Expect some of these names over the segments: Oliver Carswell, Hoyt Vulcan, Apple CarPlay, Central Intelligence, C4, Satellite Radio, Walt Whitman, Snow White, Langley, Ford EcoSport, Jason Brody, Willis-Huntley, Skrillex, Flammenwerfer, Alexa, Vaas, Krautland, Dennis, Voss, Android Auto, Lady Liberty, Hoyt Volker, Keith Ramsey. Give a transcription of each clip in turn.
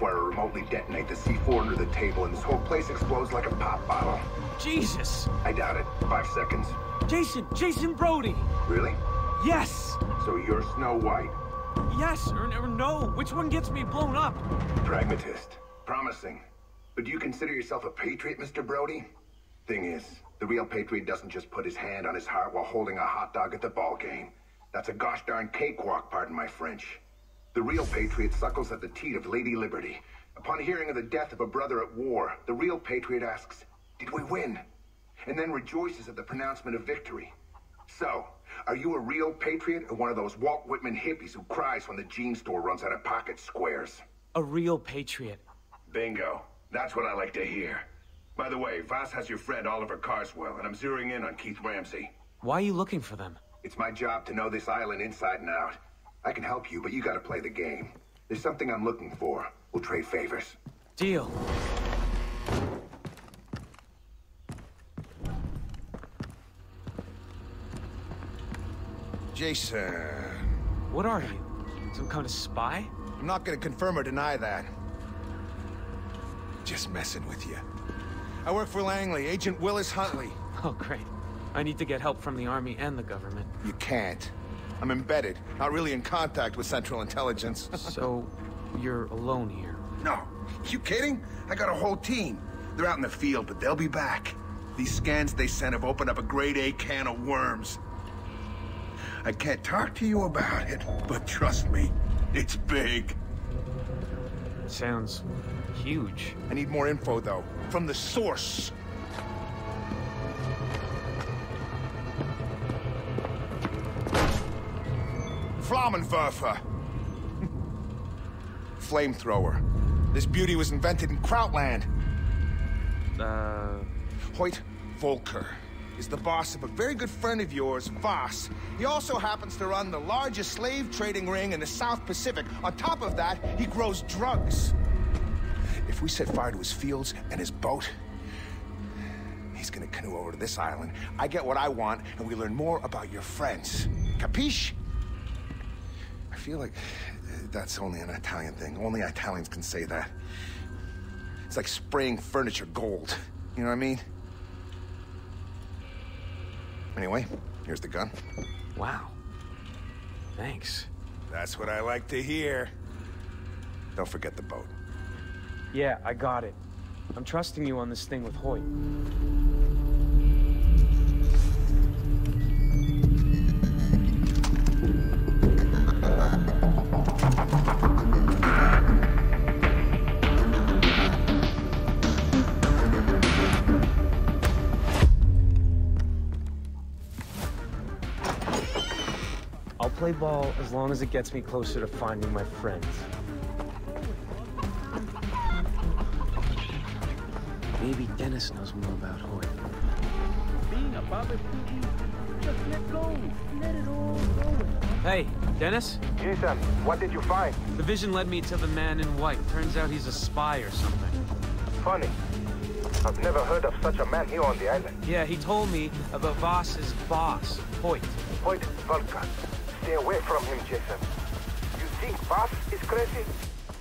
fire remotely detonate the C4 under the table and this whole place explodes like a pop bottle. Jesus! I doubt it. 5 seconds. Jason Brody! Really? Yes! So you're Snow White? Yes, or no. Which one gets me blown up? Pragmatist. Promising. But do you consider yourself a patriot, Mr. Brody? Thing is, the real patriot doesn't just put his hand on his heart while holding a hot dog at the ball game. That's a gosh darn cakewalk, pardon my French. The real patriot suckles at the teat of Lady Liberty. Upon hearing of the death of a brother at war, the real patriot asks, "Did we win?" And then rejoices at the pronouncement of victory. So, are you a real patriot or one of those Walt Whitman hippies who cries when the jean store runs out of pocket squares? A real patriot. Bingo. That's what I like to hear. By the way, Vaas has your friend Oliver Carswell, and I'm zeroing in on Keith Ramsey. Why are you looking for them? It's my job to know this island inside and out. I can help you, but you gotta play the game. There's something I'm looking for. We'll trade favors. Deal. Jason. What are you? Some kind of spy? I'm not gonna confirm or deny that. Just messing with you. I work for Langley, Agent Willis-Huntley. Oh, great. I need to get help from the Army and the government. You can't. I'm embedded, not really in contact with Central Intelligence. So, you're alone here? No. You kidding? I got a whole team. They're out in the field, but they'll be back. These scans they sent have opened up a grade-A can of worms. I can't talk to you about it, but trust me, it's big. Sounds huge. I need more info, though, from the source. Flammenwerfer. Flamethrower. This beauty was invented in Krautland. Hoyt Volker is the boss of a very good friend of yours, Voss. He also happens to run the largest slave trading ring in the South Pacific. On top of that, he grows drugs. If we set fire to his fields and his boat, he's gonna canoe over to this island. I get what I want, and we learn more about your friends. Capiche? I feel like that's only an Italian thing. Only Italians can say that. It's like spraying furniture gold. You know what I mean? Anyway, here's the gun. Wow. Thanks. That's what I like to hear. Don't forget the boat. Yeah, I got it. I'm trusting you on this thing with Hoyt. Play ball as long as it gets me closer to finding my friends. Maybe Dennis knows more about Hoyt. Hey, Dennis? Jason, what did you find? The vision led me to the man in white. Turns out he's a spy or something. Funny. I've never heard of such a man here on the island. Yeah, he told me about Voss's boss, Hoyt. Hoyt Vulcan. Stay away from him, Jason. You think Vaas is crazy?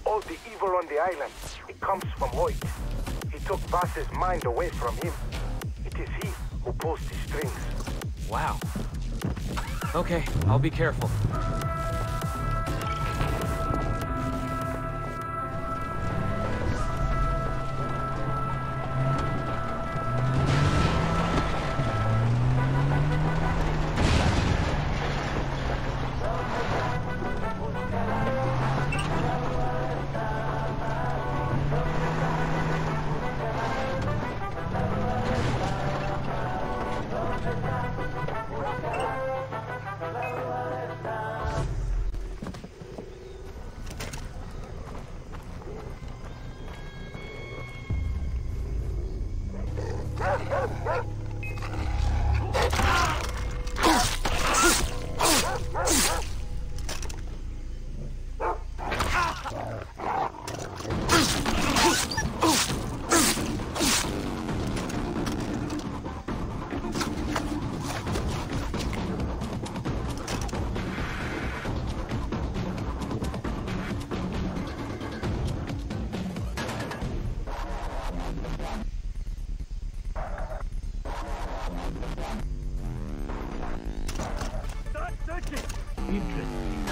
All the evil on the island, it comes from Hoyt. He took Vaas's mind away from him. It is he who pulls the strings. Wow. Okay, I'll be careful. Stop searching! Interesting.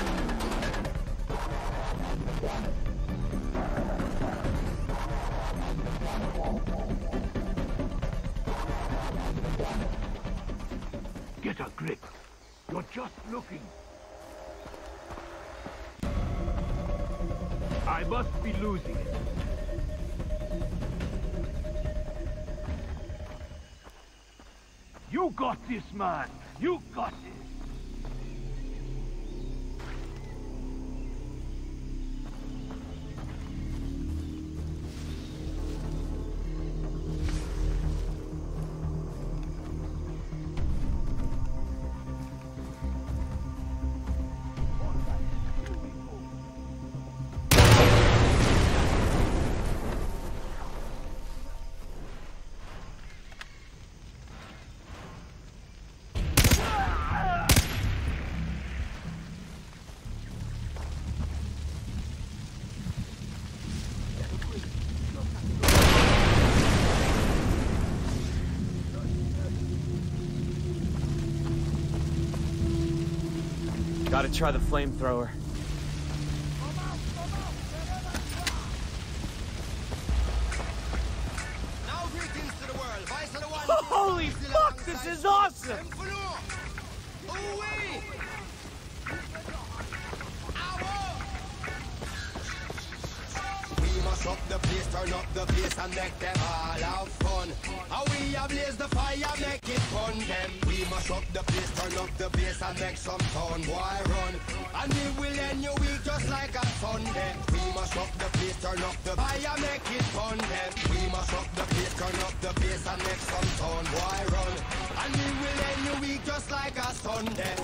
Get a grip. You're just looking. I must be losing it. You got this, man! You got Gotta try the flamethrower. Holy fuck, this is awesome! We must up the place, turn up the place, and make them all have fun. How we ablaze the fire, make it fun, them. We must up the place, turn up the place, and make some town boy run. And we will end your week just like a Sunday. We must up the place, turn up the fire, make it fun, them. We must up the place, turn up the place, and make some town boy run. And we will end your week just like a Sunday.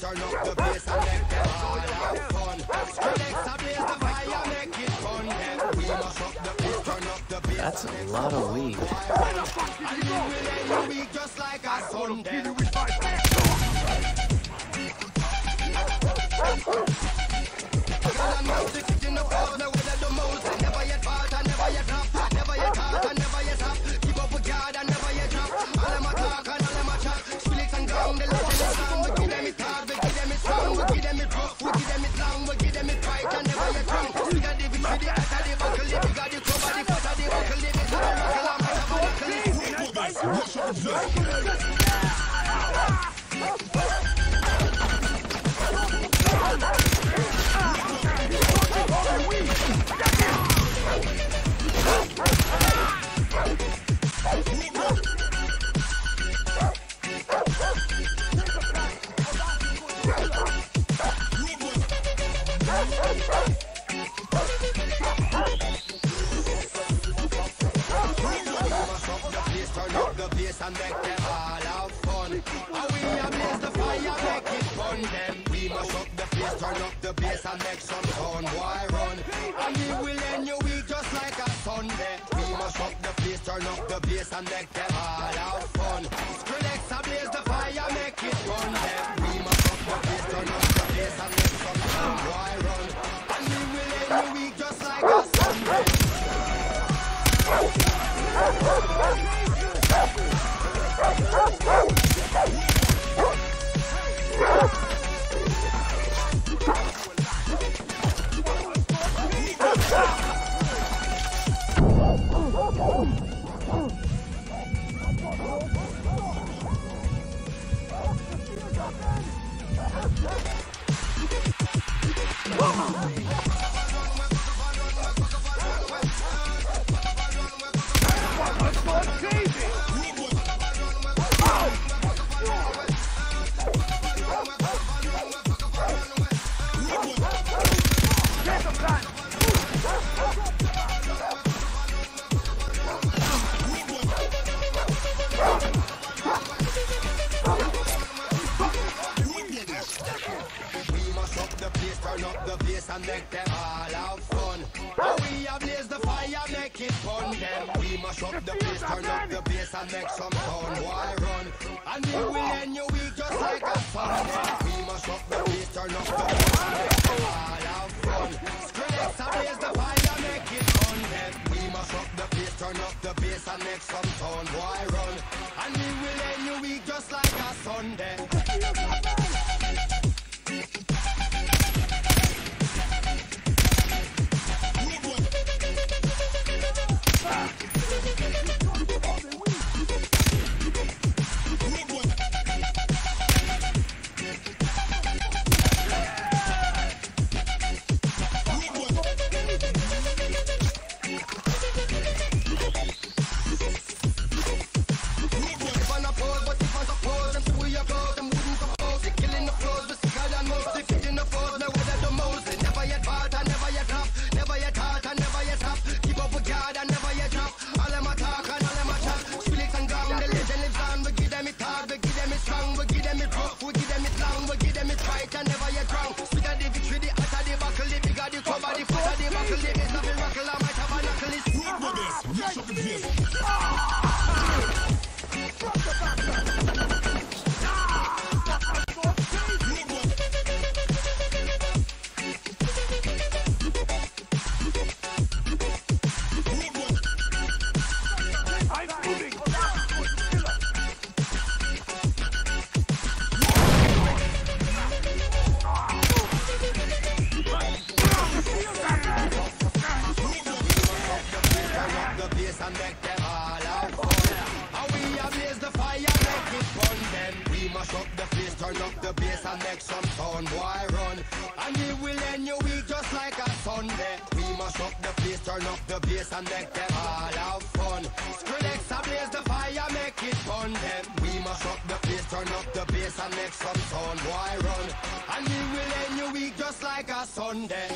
turn up the bass and make them all have fun. Alexa blaze the fire, make it fun. We must up the bass, turn up the bass. That's a lot of weed. And we will end the week just like a Sunday. Never yet fought and never yet dropped. Never yet taught and never yet stopped. Keep up with God and never yet dropped. All them a talk and all them a chat. Split and ground, they love them strong. We give them it hard, we give them it strong. We give them it rough, we give them it long. We give them it right and never yet wrong. We got the victory, the attack, the buckle. We got the cover, the foot of the buckle. The victory, the rockle, I'm out of the buckle. What's up, and make them all have fun. And we a blaze the fire, make it fun. Them we must up the place, turn up the bass and make some sound. Why run? And we will end your week just like a Sunday. We must up the place, turn up the bass and make them all have fun. Skrillex a blaze the fire, make it fun. Them we must up the place, turn up the bass and make some sound. Why run? And we will end your week just like a Sunday.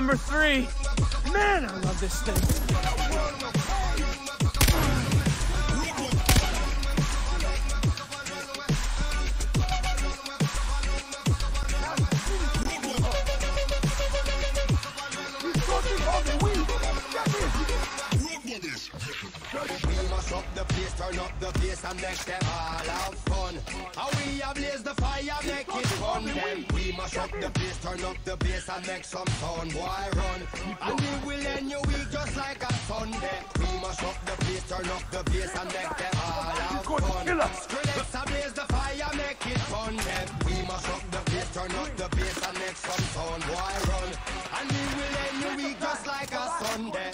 number 3. Man, I love this thing. Up the place, turn up the place, and next them all have fun. How we ablaze the fire, make it fun. Then we mash up the place, turn up the place, and make some sound. Why run? And we will end your week just like a Sunday. We mash up the place, turn up the place, and next them all have fun. Skrillex ablaze the fire, make it fun. Then we mash up the place, turn up the place, and make some sound. Why run? And we will end your week just like a Sunday.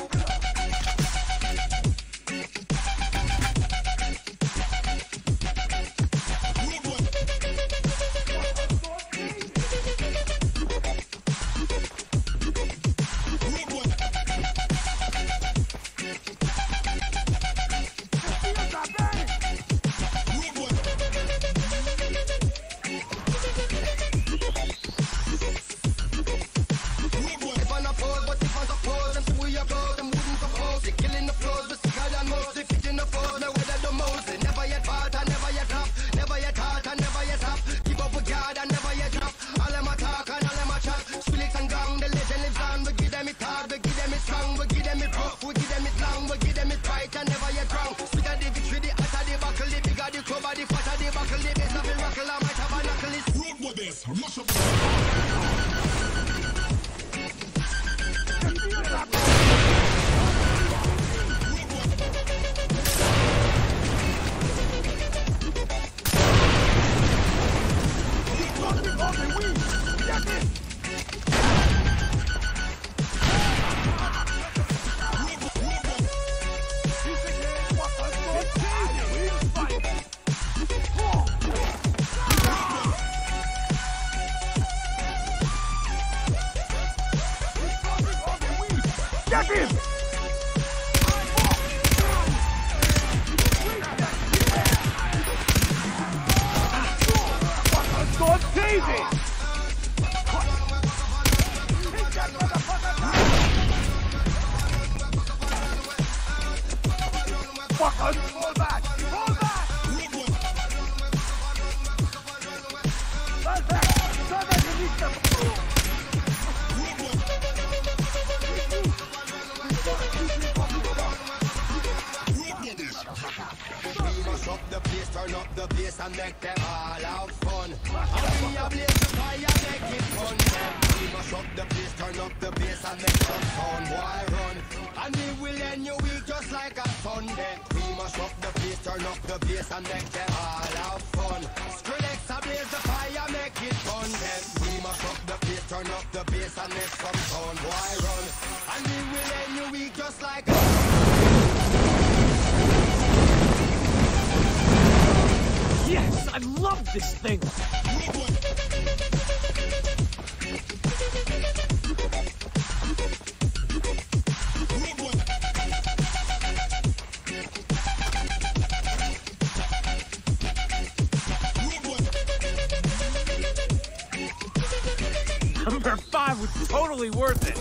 Totally worth it.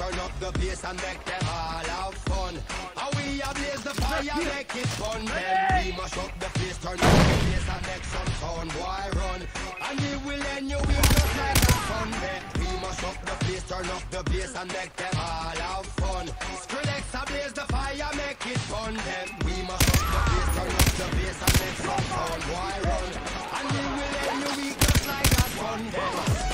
Turn up the bass and make them all have fun. Skrillex blaze the fire, make it burn them. We must up the pace and up the pace and make some fun. Why run? And we will end your week just like a Sunday.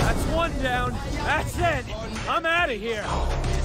That's one down. That's it. I'm out of here.